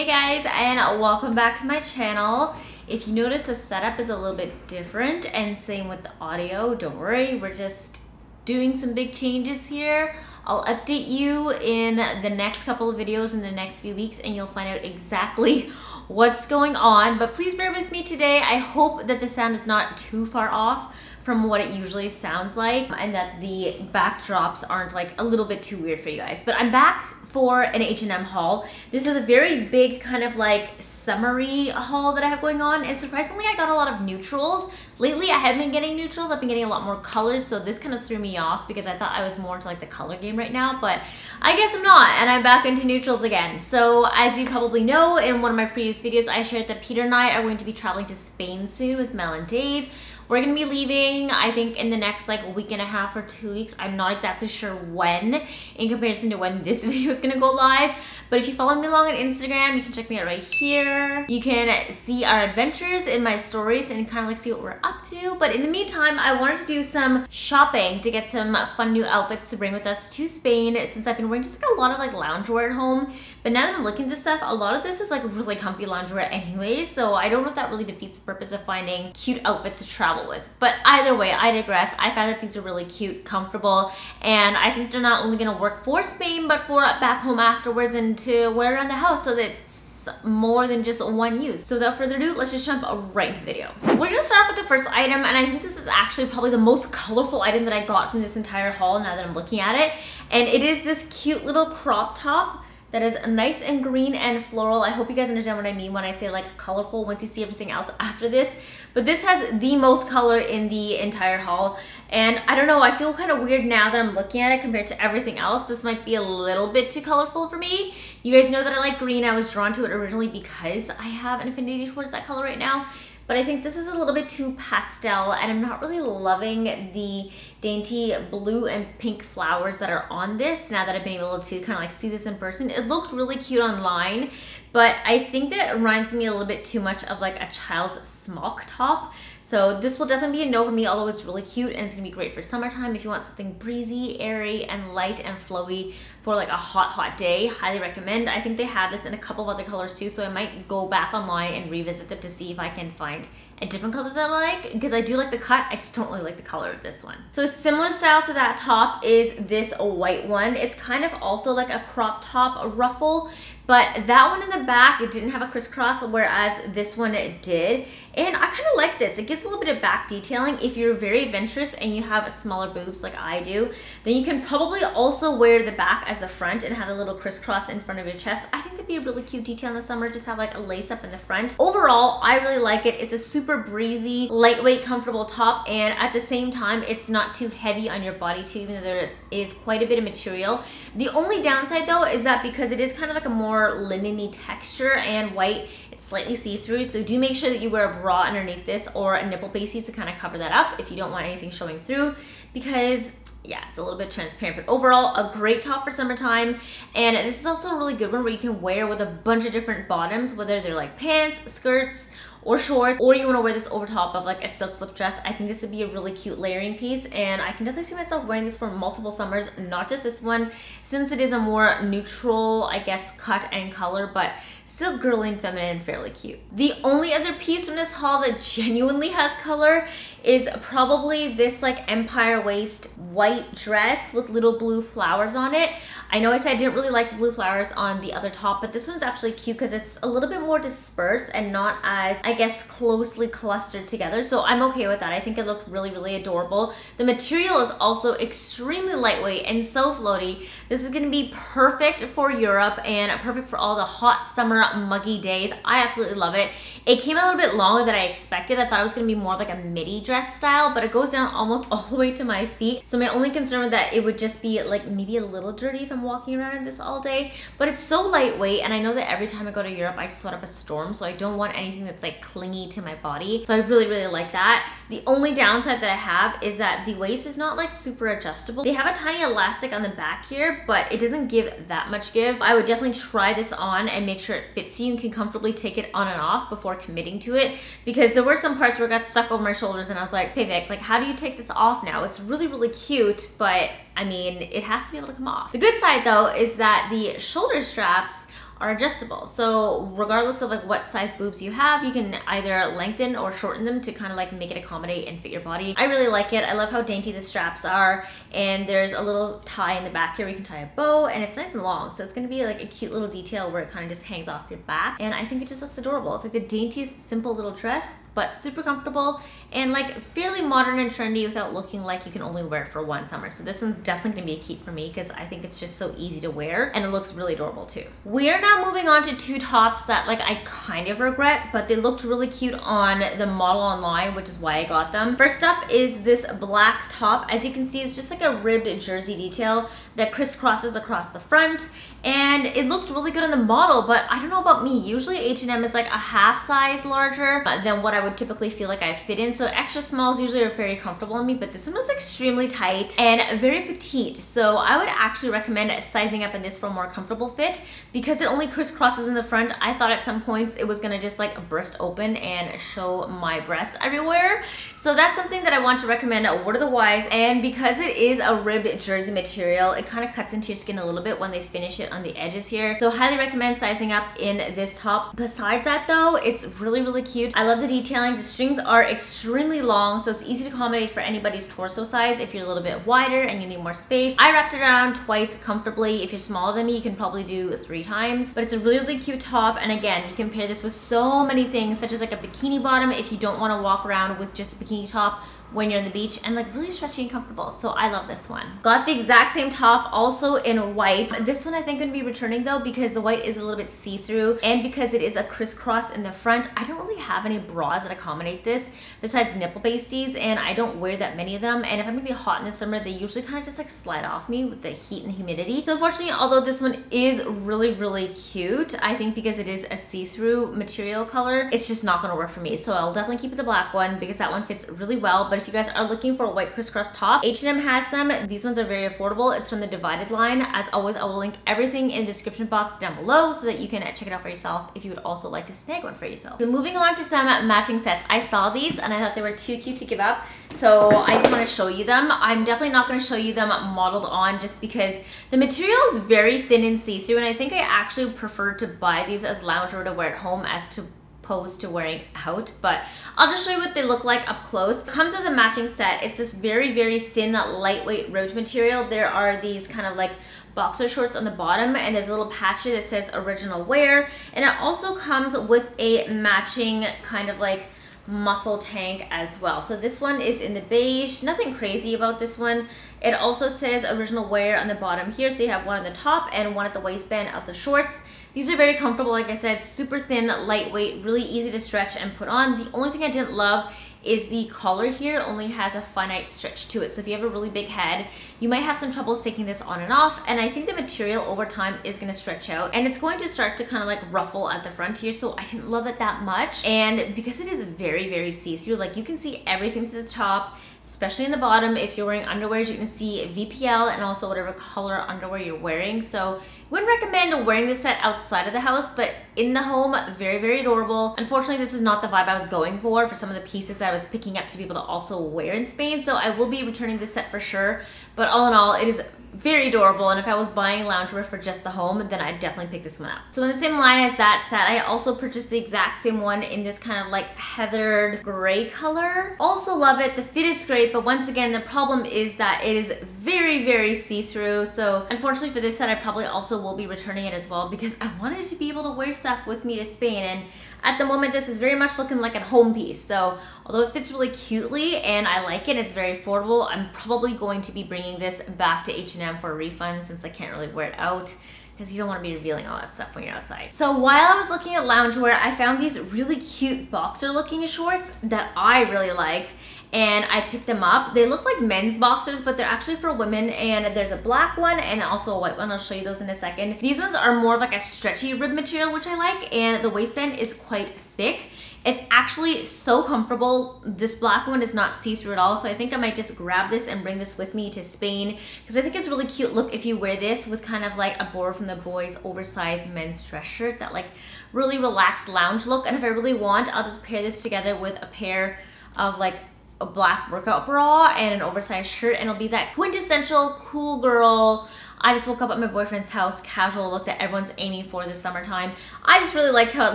Hey guys, and welcome back to my channel. If you notice, the setup is a little bit different, and same with the audio. Don't worry, we're just doing some big changes here. I'll update you in the next couple of videos in the next few weeks, and you'll find out exactly what's going on. But please bear with me today. I hope that the sound is not too far off from what it usually sounds like, and that the backdrops aren't like a little bit too weird for you guys. But I'm back for an H&M haul. This is a very big kind of like summery haul that I have going on, and surprisingly I got a lot of neutrals. Lately I haven't been getting neutrals, I've been getting a lot more colors, so this kind of threw me off because I thought I was more into like the color game right now, but I guess I'm not, and I'm back into neutrals again. So as you probably know, in one of my previous videos I shared that Peter and I are going to be traveling to Spain soon with Mel and Dave. We're gonna be leaving, I think, in the next like week and a half or 2 weeks. I'm not exactly sure when in comparison to when this video is gonna go live. But if you follow me along on Instagram, you can check me out right here. You can see our adventures in my stories and kind of like see what we're up to. But in the meantime, I wanted to do some shopping to get some fun new outfits to bring with us to Spain, since I've been wearing just like a lot of like loungewear at home. But now that I'm looking at this stuff, a lot of this is like really comfy loungewear anyway. So I don't know if that really defeats the purpose of finding cute outfits to travel with. But either way, I digress. I found that these are really cute, comfortable, and I think they're not only going to work for Spain, but for back home afterwards and to wear around the house, so that it's more than just one use. So without further ado, let's just jump right into the video. We're gonna start off with the first item, and I think this is actually probably the most colorful item that I got from this entire haul now that I'm looking at it. And it is this cute little crop top that is nice and green and floral. I hope you guys understand what I mean when I say like colorful once you see everything else after this. But this has the most color in the entire haul. And I don't know, I feel kind of weird now that I'm looking at it compared to everything else. This might be a little bit too colorful for me. You guys know that I like green. I was drawn to it originally because I have an affinity towards that color right now. But I think this is a little bit too pastel, and I'm not really loving the dainty blue and pink flowers that are on this now that I've been able to kind of like see this in person. It looked really cute online, but I think that it reminds me a little bit too much of like a child's smock top. So this will definitely be a no for me, although it's really cute and it's gonna be great for summertime. If you want something breezy, airy, and light and flowy for like a hot, hot day, highly recommend. I think they have this in a couple of other colors too, so I might go back online and revisit them to see if I can find a different color that I like, because I do like the cut, I just don't really like the color of this one. So a similar style to that top is this white one. It's kind of also like a crop top, a ruffle, but that one in the back, it didn't have a crisscross, whereas this one it did. And I kind of like this. It gives a little bit of back detailing. If you're very adventurous and you have smaller boobs like I do, then you can probably also wear the back as a front and have a little crisscross in front of your chest. I think that'd be a really cute detail in the summer, just have like a lace up in the front. Overall, I really like it. It's a super breezy, lightweight, comfortable top, and at the same time, it's not too heavy on your body too, even though there is quite a bit of material. The only downside though is that because it is kind of like a more linen-y texture and white, slightly see-through, so do make sure that you wear a bra underneath this or a nipple pasties to kind of cover that up if you don't want anything showing through, because yeah, it's a little bit transparent. But overall, a great top for summertime, and this is also a really good one where you can wear with a bunch of different bottoms, whether they're like pants, skirts, or shorts, or you want to wear this over top of like a silk slip dress. I think this would be a really cute layering piece, and I can definitely see myself wearing this for multiple summers, not just this one, since it is a more neutral, I guess, cut and color, but still girly and feminine and fairly cute. The only other piece from this haul that genuinely has color is probably this like empire waist white dress with little blue flowers on it. I know I said I didn't really like the blue flowers on the other top, but this one's actually cute because it's a little bit more dispersed and not as, I guess, closely clustered together, so I'm okay with that. I think it looked really, really adorable. The material is also extremely lightweight and so floaty. This is gonna be perfect for Europe and perfect for all the hot summer muggy days. I absolutely love it. It came a little bit longer than I expected. I thought it was gonna be more like a midi dress style, but it goes down almost all the way to my feet. So my only concern with that, it would just be like maybe a little dirty if I'm walking around in this all day, but it's so lightweight, and I know that every time I go to Europe I sweat up a storm, so I don't want anything that's like clingy to my body. So I really, really like that. The only downside that I have is that the waist is not like super adjustable. They have a tiny elastic on the back here, but it doesn't give that much give. I would definitely try this on and make sure it fits you and can comfortably take it on and off before committing to it, because there were some parts where it got stuck over my shoulders and I was like, hey Vic, like how do you take this off now? It's really, really cute, but I mean, it has to be able to come off. The good side though is that the shoulder straps are adjustable. So regardless of like what size boobs you have, you can either lengthen or shorten them to kind of like make it accommodate and fit your body. I really like it. I love how dainty the straps are, and there's a little tie in the back here where you can tie a bow, and it's nice and long, so it's gonna be like a cute little detail where it kind of just hangs off your back, and I think it just looks adorable. It's like the daintiest simple little dress, but super comfortable and like fairly modern and trendy without looking like you can only wear it for one summer. So this one's definitely gonna be a keep for me because I think it's just so easy to wear and it looks really adorable too. We're now moving on to two tops that like I kind of regret, but they looked really cute on the model online, which is why I got them. First up is this black top. As you can see, it's just like a ribbed jersey detail that crisscrosses across the front, and it looked really good on the model, but I don't know about me. Usually H&M is like a half size larger than what I would typically feel like I'd fit in, so extra smalls usually are very comfortable on me, but this one was extremely tight and very petite, so I would actually recommend sizing up in this for a more comfortable fit. Because it only crisscrosses in the front, I thought at some points it was gonna just like burst open and show my breasts everywhere, so that's something that I want to recommend word of the wise. And because it is a ribbed jersey material, it kind of cuts into your skin a little bit when they finish it on the edges here, so highly recommend sizing up in this top. Besides that though, it's really really cute. I love the detail. The strings are extremely long, so it's easy to accommodate for anybody's torso size if you're a little bit wider and you need more space. I wrapped it around twice comfortably. If you're smaller than me, you can probably do 3 times, but it's a really, really cute top. And again, you can pair this with so many things, such as like a bikini bottom if you don't want to walk around with just a bikini top when you're on the beach, and like really stretchy and comfortable. So I love this one. Got the exact same top also in white. This one I think I'm gonna be returning though, because the white is a little bit see-through, and because it is a crisscross in the front, I don't really have any bras that accommodate this besides nipple pasties, and I don't wear that many of them, and if I'm gonna be hot in the summer, they usually kind of just like slide off me with the heat and humidity. So unfortunately, although this one is really really cute, I think because it is a see-through material color, it's just not gonna work for me. So I'll definitely keep it the black one because that one fits really well. But if you guys are looking for a white crisscross top, H&M has some. These ones are very affordable. It's from the Divided line. As always, I will link everything in the description box down below so that you can check it out for yourself if you would also like to snag one for yourself. So moving on to some matching sets. I saw these and I thought they were too cute to give up, so I just want to show you them. I'm definitely not going to show you them modeled on just because the material is very thin and see-through, and I think I actually prefer to buy these as loungewear to wear at home as to opposed to wearing out, but I'll just show you what they look like up close. It comes as a matching set. It's this very, very thin, lightweight ribbed material. There are these kind of like boxer shorts on the bottom, and there's a little patch that says original wear, and it also comes with a matching kind of like muscle tank as well. So this one is in the beige. Nothing crazy about this one. It also says original wear on the bottom here, so you have one on the top and one at the waistband of the shorts. These are very comfortable, like I said, super thin, lightweight, really easy to stretch and put on. The only thing I didn't love is the collar here. It only has a finite stretch to it, so if you have a really big head, you might have some troubles taking this on and off, and I think the material over time is going to stretch out, and it's going to start to kind of like ruffle at the front here, so I didn't love it that much. And because it is very, very see-through, like you can see everything to the top, especially in the bottom. If you're wearing underwear, you can see VPL and also whatever color underwear you're wearing. So wouldn't recommend wearing this set outside of the house, but in the home, very, very adorable. Unfortunately, this is not the vibe I was going for some of the pieces that I was picking up to be able to also wear in Spain, so I will be returning this set for sure. But all in all, it is very adorable, and if I was buying loungewear for just the home, then I'd definitely pick this one up. So in the same line as that set, I also purchased the exact same one in this kind of like heathered gray color. Also love it. The fit is great, but once again, the problem is that it is very, very see-through, so unfortunately for this set, I probably also will be returning it as well because I wanted to be able to wear stuff with me to Spain, and at the moment this is very much looking like a home piece. So although it fits really cutely and I like it, it's very affordable, I'm probably going to be bringing this back to H&M for a refund since I can't really wear it out, because you don't want to be revealing all that stuff when you're outside. So while I was looking at loungewear, I found these really cute boxer looking shorts that I really liked, and I picked them up. They look like men's boxers, but they're actually for women, and there's a black one and also a white one. I'll show you those in a second. These ones are more of like a stretchy rib material, which I like, and the waistband is quite thick. It's actually so comfortable. This black one is not see-through at all, so I think I might just grab this and bring this with me to Spain because I think it's a really cute look if you wear this with kind of like a borrow from the boys oversized men's dress shirt, that like really relaxed lounge look. And if I really want, I'll just pair this together with a pair of like a black workout bra and an oversized shirt, and it'll be that quintessential cool girl I just woke up at my boyfriend's house, casual look that everyone's aiming for this summertime. I just really like how it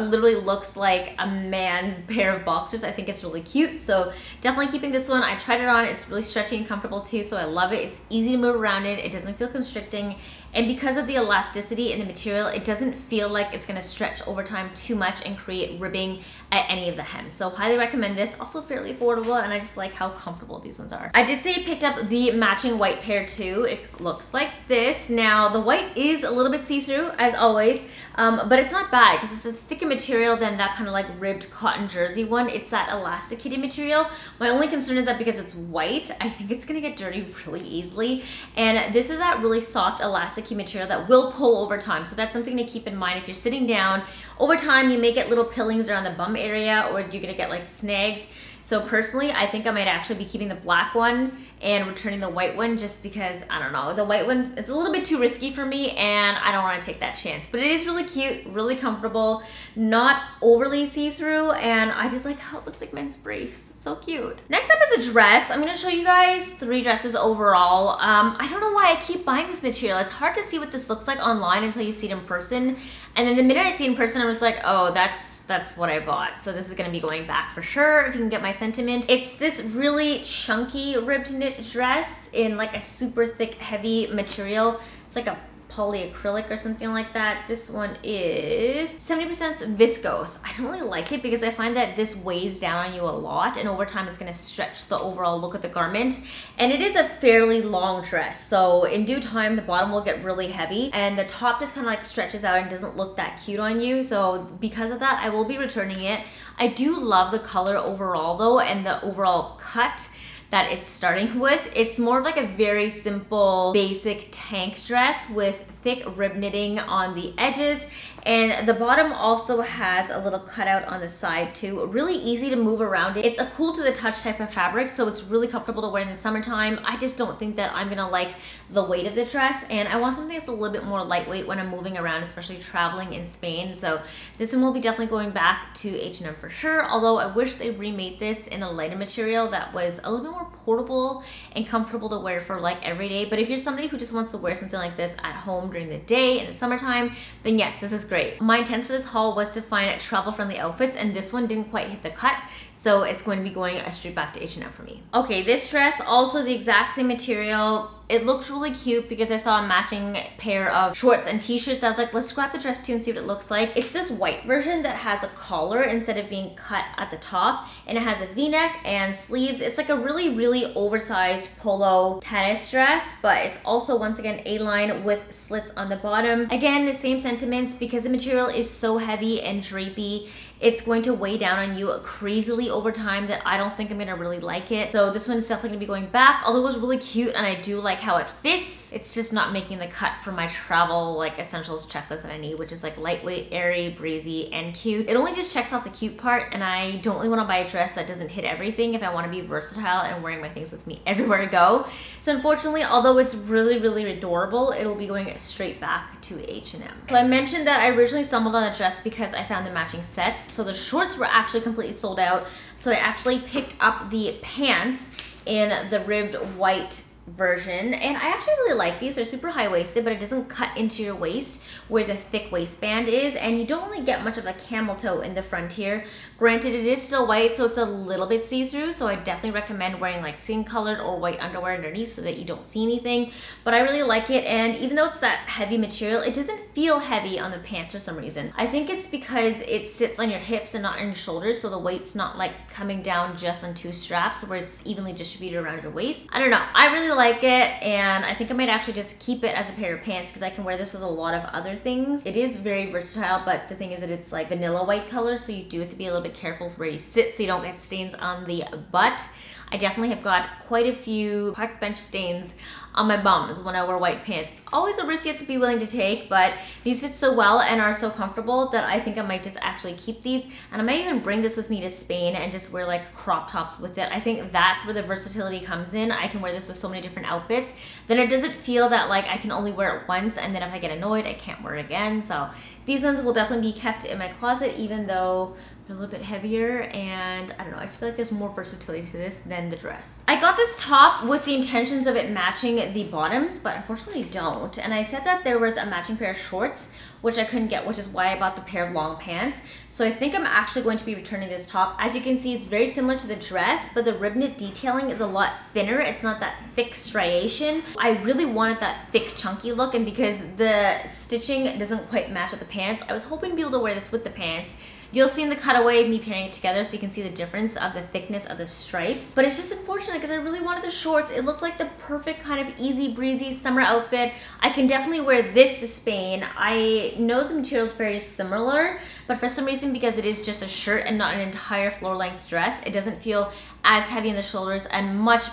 literally looks like a man's pair of boxers. I think it's really cute, so definitely keeping this one. I tried it on, it's really stretchy and comfortable too, so I love it. It's easy to move around in, it doesn't feel constricting, and because of the elasticity in the material, it doesn't feel like it's gonna stretch over time too much and create ribbing at any of the hems. So highly recommend this, also fairly affordable, and I just like how comfortable these ones are. I did say I picked up the matching white pair too. It looks like this. Now the white is a little bit see-through as always, but it's not bad because it's a thicker material than that kind of like ribbed cotton jersey one. It's that elasticated material. My only concern is that because it's white, I think it's gonna get dirty really easily, and this is that really soft elastic material that will pull over time, so that's something to keep in mind. If you're sitting down over time, you may get little pillings around the bum area, or you're gonna get like snags. So personally, I think I might actually be keeping the black one and returning the white one, just because I don't know, the white one is a little bit too risky for me and I don't want to take that chance. But it is really cute, really comfortable, not overly see-through, and I just like how it looks like men's briefs. So cute. Next up is a dress. I'm gonna show you guys three dresses overall. I don't know why I keep buying this material. It's hard to see what this looks like online until you see it in person, and then the minute I see it in person, I'm just like, oh, that's what I bought. So this is gonna be going back for sure, if you can get my sentiment. It's this really chunky ribbed knit dress in like a super thick, heavy material. It's like a polyacrylic or something like that. This one is 70% viscose. I don't really like it because I find that this weighs down on you a lot, and over time it's gonna stretch the overall look of the garment. And it is a fairly long dress, so in due time the bottom will get really heavy and the top just kind of like stretches out and doesn't look that cute on you. So because of that, I will be returning it. I do love the color overall though, and the overall cut that it's starting with. It's more of like a very simple basic tank dress with thick rib knitting on the edges, and the bottom also has a little cutout on the side too. Really easy to move around. It's a cool to the touch type of fabric, so it's really comfortable to wear in the summertime. I just don't think that I'm gonna like the weight of the dress, and I want something that's a little bit more lightweight when I'm moving around, especially traveling in Spain. So this one will be definitely going back to H&M for sure, although I wish they remade this in a lighter material that was a little bit more portable and comfortable to wear for like every day. But if you're somebody who just wants to wear something like this at home during the day in the summertime, then yes, this is great. My intents for this haul was to find travel-friendly outfits, and this one didn't quite hit the cut, so it's going to be going straight back to H&M for me. Okay, this dress, also the exact same material. It looked really cute because I saw a matching pair of shorts and t-shirts. I was like, let's grab the dress too and see what it looks like. It's this white version that has a collar instead of being cut at the top, and it has a v-neck and sleeves. It's like a really, really oversized polo tennis dress, but it's also once again A-line with slits on the bottom. Again, the same sentiments because the material is so heavy and drapey. It's going to weigh down on you crazily over time that I don't think I'm gonna really like it. So this one is definitely gonna be going back, although it was really cute and I do like how it fits. It's just not making the cut for my travel like essentials checklist that I need, which is like lightweight, airy, breezy, and cute. It only just checks off the cute part, and I don't really wanna buy a dress that doesn't hit everything if I wanna be versatile and wearing my things with me everywhere I go. So unfortunately, although it's really, really adorable, it'll be going straight back to H&M. So I mentioned that I originally stumbled on a dress because I found the matching sets. So the shorts were actually completely sold out, so I actually picked up the pants in the ribbed white version, and I actually really like these. They're super high-waisted, but it doesn't cut into your waist where the thick waistband is, and you don't really get much of a camel toe in the front here. Granted, it is still white, so it's a little bit see-through, so I definitely recommend wearing like skin-colored or white underwear underneath so that you don't see anything, but I really like it. And even though it's that heavy material, it doesn't feel heavy on the pants for some reason. I think it's because it sits on your hips and not on your shoulders, so the weight's not like coming down just on two straps where it's evenly distributed around your waist. I don't know, I really like it, and I think I might actually just keep it as a pair of pants because I can wear this with a lot of other things. It is very versatile, but the thing is that it's like vanilla white color, so you do have to be a little bit careful with where you sit so you don't get stains on the butt. I definitely have got quite a few park bench stains on my bums when I wear white pants. It's always a risk you have to be willing to take, but these fit so well and are so comfortable that I think I might just actually keep these, and I might even bring this with me to Spain and just wear like crop tops with it. I think that's where the versatility comes in. I can wear this with so many different outfits, then it doesn't feel that like I can only wear it once, and then if I get annoyed I can't wear it again. So These ones will definitely be kept in my closet, even though they're a little bit heavier, and I don't know, I just feel like there's more versatility to this than the dress. I got this top with the intentions of it matching the bottoms, but unfortunately don't. And I said that there was a matching pair of shorts, which I couldn't get, which is why I bought the pair of long pants. So I think I'm actually going to be returning this top. As you can see, it's very similar to the dress, but the rib knit detailing is a lot thinner. It's not that thick striation. I really wanted that thick chunky look, and because the stitching doesn't quite match with the pants, I was hoping to be able to wear this with the pants. You'll see in the cutaway of me pairing it together, so you can see the difference of the thickness of the stripes. But it's just unfortunate because I really wanted the shorts. It looked like the perfect kind of easy breezy summer outfit. I can definitely wear this to Spain. I know the material is very similar, but for some reason, because it is just a shirt and not an entire floor length dress, it doesn't feel as heavy in the shoulders and much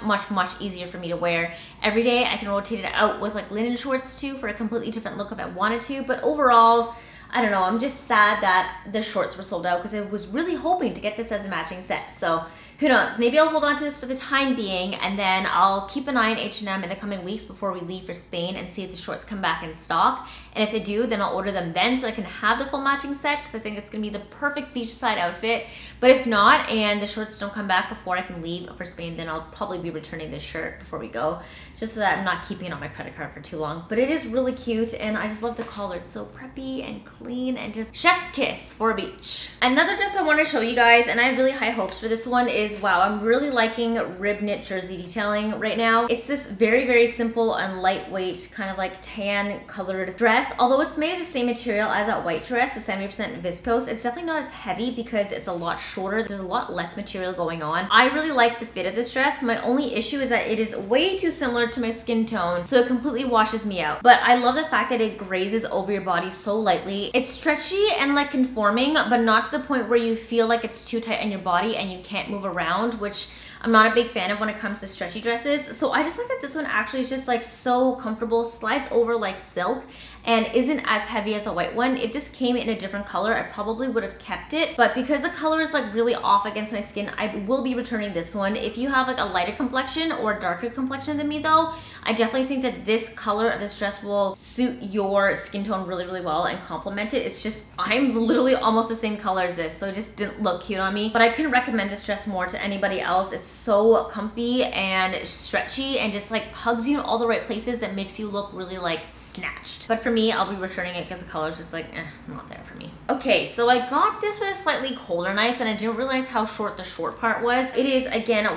easier for me to wear every day. I can rotate it out with like linen shorts too for a completely different look if I wanted to, but overall, I don't know, I'm just sad that the shorts were sold out because I was really hoping to get this as a matching set. So who knows, maybe I'll hold on to this for the time being, and then I'll keep an eye on H&M in the coming weeks before we leave for Spain and see if the shorts come back in stock. And if they do, then I'll order them then so I can have the full matching set, because I think it's gonna be the perfect beachside outfit. But if not, and the shorts don't come back before I can leave for Spain, then I'll probably be returning this shirt before we go, just so that I'm not keeping it on my credit card for too long. But it is really cute, and I just love the collar. It's so preppy and clean and just chef's kiss for a beach. Another dress I want to show you guys, and I have really high hopes for this one, is, wow, I'm really liking rib knit jersey detailing right now. It's this very simple and lightweight kind of like tan colored dress. Although it's made of the same material as that white dress, it's 70% viscose, it's definitely not as heavy because it's a lot shorter. There's a lot less material going on. I really like the fit of this dress. My only issue is that it is way too similar to my skin tone, so it completely washes me out. But I love the fact that it grazes over your body so lightly. It's stretchy and like conforming, but not to the point where you feel like it's too tight on your body and you can't move around, which I'm not a big fan of when it comes to stretchy dresses. So I just like that this one actually is just like so comfortable, slides over like silk, and isn't as heavy as the white one. If this came in a different color, I probably would have kept it, but because the color is like really off against my skin, I will be returning this one. If you have like a lighter complexion or darker complexion than me though, I definitely think that this color of this dress will suit your skin tone really well and complement it. It's just, I'm literally almost the same color as this, so it just didn't look cute on me. But I couldn't recommend this dress more to anybody else. It's so comfy and stretchy and just like hugs you in all the right places that makes you look really like snatched. But for me, I'll be returning it because the color is just like, not there for me. Okay, so I got this for the slightly colder nights, and I didn't realize how short the short part was. It is,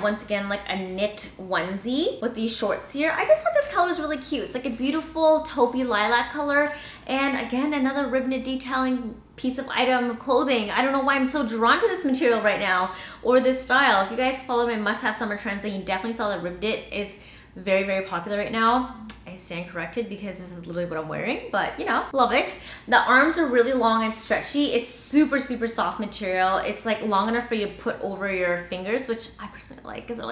once again, like a knit onesie with these shorts here. I just thought this color is really cute. It's like a beautiful taupey lilac color. And again, another rib knit detailing piece of item of clothing. I don't know why I'm so drawn to this material right now, or this style. If you guys follow my must-have summer trends, then you definitely saw that rib knit is very popular right now. I stand corrected because this is literally what I'm wearing, but you know, love it. The arms are really long and stretchy. It's super soft material. It's like long enough for you to put over your fingers, which I personally like because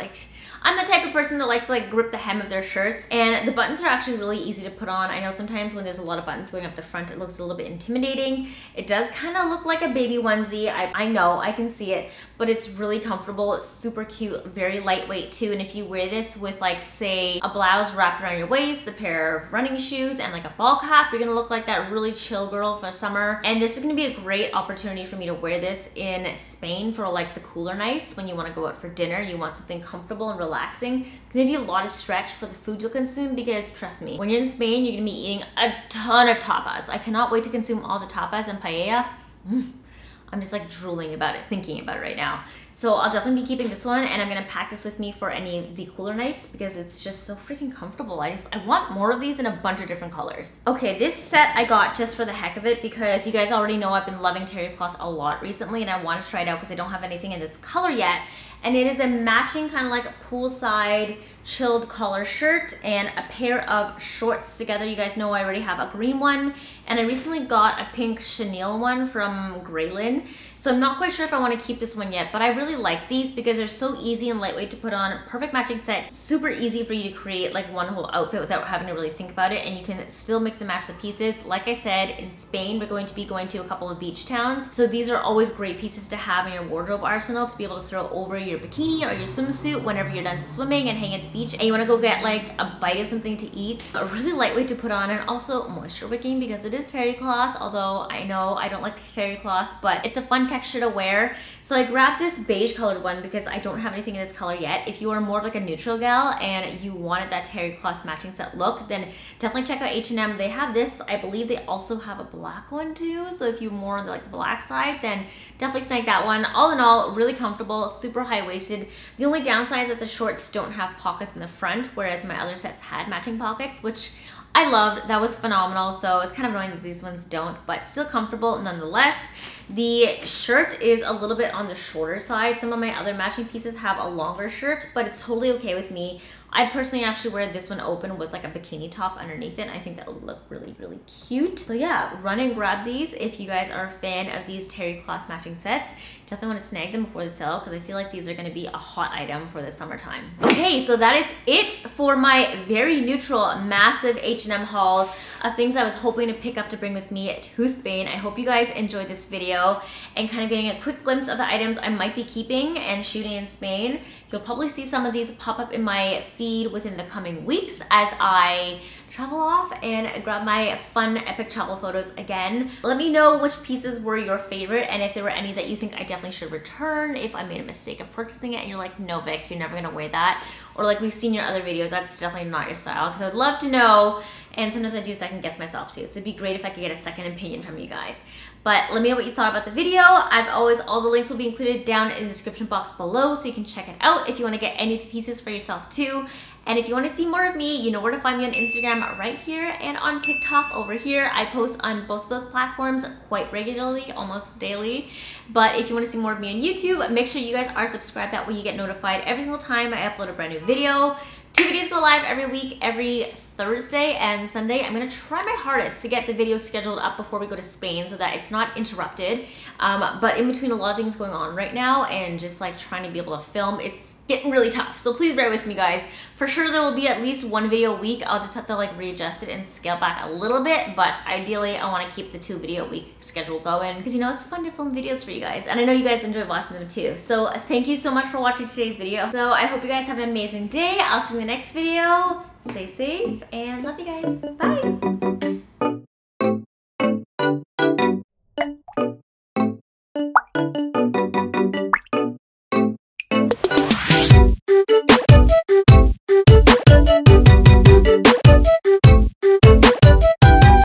I'm the type of person that likes to like grip the hem of their shirts, and the buttons are actually really easy to put on. I know sometimes when there's a lot of buttons going up the front, it looks a little bit intimidating. It does kind of look like a baby onesie. I know, I can see it, but it's really comfortable. It's super cute, very lightweight too. And if you wear this with like, say, a blouse wrapped around your waist, a pair of running shoes, and like a ball cap, you're gonna look like that really chill girl for summer. And this is gonna be a great opportunity for me to wear this in Spain for like the cooler nights when you want to go out for dinner, you want something comfortable and relaxing. It's gonna give you a lot of stretch for the food you'll consume, because trust me, when you're in Spain, you're gonna be eating a ton of tapas. I cannot wait to consume all the tapas and paella. I'm just like drooling about it, thinking about it right now. So I'll definitely be keeping this one, and I'm gonna pack this with me for any of the cooler nights because it's just so freaking comfortable. I want more of these in a bunch of different colors. Okay, this set I got just for the heck of it because you guys already know I've been loving terry cloth a lot recently, and I want to try it out because I don't have anything in this color yet. And it is a matching kind of like poolside chilled collar shirt and a pair of shorts together. You guys know I already have a green one, and I recently got a pink chenille one from Graylin. So I'm not quite sure if I want to keep this one yet, but I really really like these because they're so easy and lightweight to put on. Perfect matching set, super easy for you to create like one whole outfit without having to really think about it, and you can still mix and match the pieces. Like I said, in Spain, we're going to be going to a couple of beach towns, so these are always great pieces to have in your wardrobe arsenal to be able to throw over your bikini or your swimsuit whenever you're done swimming and hang at the beach and you want to go get like a bite of something to eat. A really lightweight to put on, and also moisture wicking because it is terry cloth, although I know I don't like terry cloth, but it's a fun texture to wear. So I grabbed this beige colored one because I don't have anything in this color yet. If you are more of like a neutral gal and you wanted that terry cloth matching set look, then definitely check out H&M. They have this. I believe they also have a black one too, so if you're more on the, like the black side, then definitely snag that one. All in all, really comfortable, super high-waisted. The only downside is that the shorts don't have pockets in the front, whereas my other sets had matching pockets, which I loved. That was phenomenal. So it's kind of annoying that these ones don't, but still comfortable nonetheless. The shirt is a little bit on the shorter side. Some of my other matching pieces have a longer shirt, but it's totally okay with me. I personally actually wear this one open with like a bikini top underneath it. I think that would look really, really cute. So yeah, run and grab these if you guys are a fan of these terry cloth matching sets. Definitely want to snag them before the sale because I feel like these are going to be a hot item for the summertime. Okay, so that is it for my very neutral, massive H&M haul of things I was hoping to pick up to bring with me to Spain. I hope you guys enjoyed this video and kind of getting a quick glimpse of the items I might be keeping and shooting in Spain. You'll probably see some of these pop up in my feed within the coming weeks as I travel off and grab my fun epic travel photos again. Let me know which pieces were your favorite and if there were any that you think I definitely should return if I made a mistake of purchasing it and you're like, no Vic, you're never gonna wear that. Or like we've seen your other videos, that's definitely not your style, because I would love to know, and sometimes I do second guess myself too. So it'd be great if I could get a second opinion from you guys. But let me know what you thought about the video. As always, all the links will be included down in the description box below so you can check it out if you wanna get any of the pieces for yourself too. And if you wanna see more of me, you know where to find me on Instagram right here and on TikTok over here. I post on both of those platforms quite regularly, almost daily. But if you wanna see more of me on YouTube, make sure you guys are subscribed. That way you get notified every single time I upload a brand new video. 2 videos go live every week, every Thursday and Sunday. I'm gonna try my hardest to get the video scheduled up before we go to Spain so that it's not interrupted. But in between a lot of things going on right now and just like trying to be able to film, it's getting really tough. So please bear with me guys. For sure there will be at least 1 video a week. I'll just have to like readjust it and scale back a little bit, but ideally I wanna keep the 2 video a week schedule going because you know it's fun to film videos for you guys and I know you guys enjoy watching them too. So thank you so much for watching today's video. So I hope you guys have an amazing day. I'll see you in the next video. Stay safe and love you guys. Bye.